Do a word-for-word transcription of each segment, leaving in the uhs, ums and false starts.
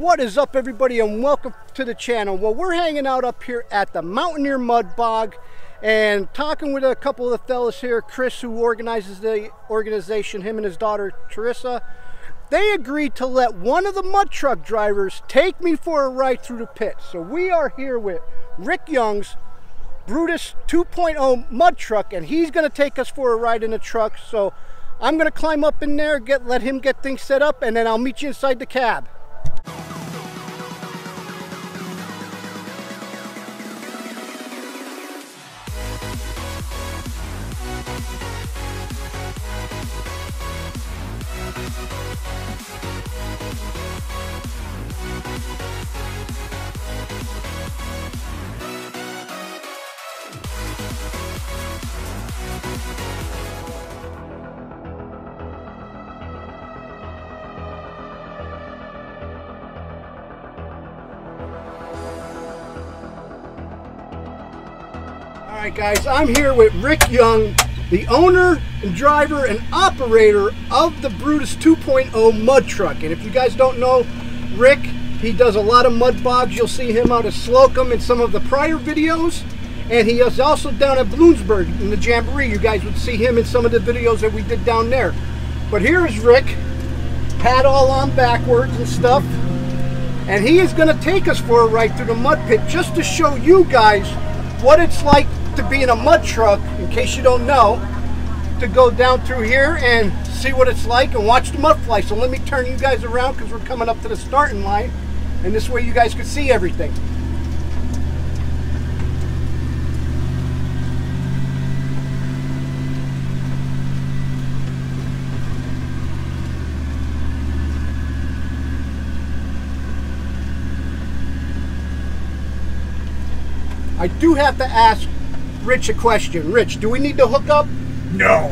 What is up, everybody, and welcome to the channel. Well, we're hanging out up here at the Mountaineer Mud Bog and talking with a couple of the fellas here. Chris, who organizes the organization, him and his daughter Teresa, they agreed to let one of the mud truck drivers take me for a ride through the pit. So we are here with Rick Young's Brutus two point oh mud truck, and he's going to take us for a ride in the truck. So I'm going to climb up in there, get let him get things set up, and then I'll meet you inside the cab. All right, guys, I'm here with Rick Young, the owner, and driver, and operator of the Brutus two point oh mud truck. And if you guys don't know Rick, he does a lot of mud bogs. You'll see him out of Slocum in some of the prior videos. And he is also down at Bloomsburg in the Jamboree. You guys would see him in some of the videos that we did down there. But here is Rick, hat all on backwards and stuff. And he is going to take us for a ride through the mud pit just to show you guys what it's like to be in a mud truck, in case you don't know, to go down through here and see what it's like and watch the mud fly. So let me turn you guys around because we're coming up to the starting line, and this way you guys can see everything. I do have to ask Rich a question. Rich, do we need to hook up? No.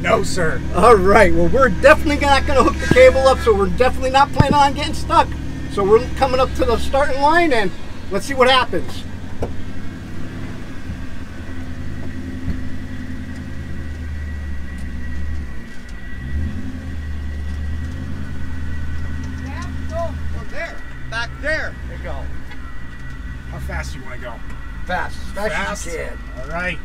No, sir. All right. Well, we're definitely not going to hook the cable up, so we're definitely not planning on getting stuck. So we're coming up to the starting line, and let's see what happens. Yeah, go. Go there. Back there. There you go. How fast do you want to go? Fast, fast, fast. As you can. All right.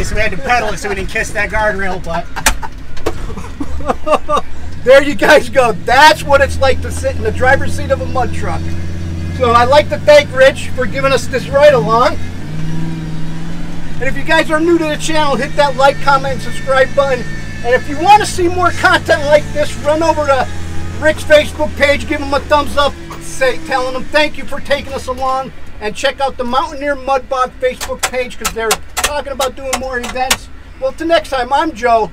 So we had to pedal it so we didn't kiss that guardrail, but there you guys go. That's what it's like to sit in the driver's seat of a mud truck. So I'd like to thank Rich for giving us this ride along. And if you guys are new to the channel, hit that like, comment, and subscribe button. And if you want to see more content like this, run over to Rick's Facebook page, give him a thumbs up, say telling him thank you for taking us along. And check out the Mountaineer Mud Bog Facebook page, because they're talking about doing more events. Well, till next time, I'm Joe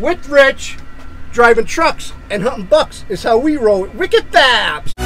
with Rich, driving trucks and hunting bucks is how we roll it. Wicked Fabz!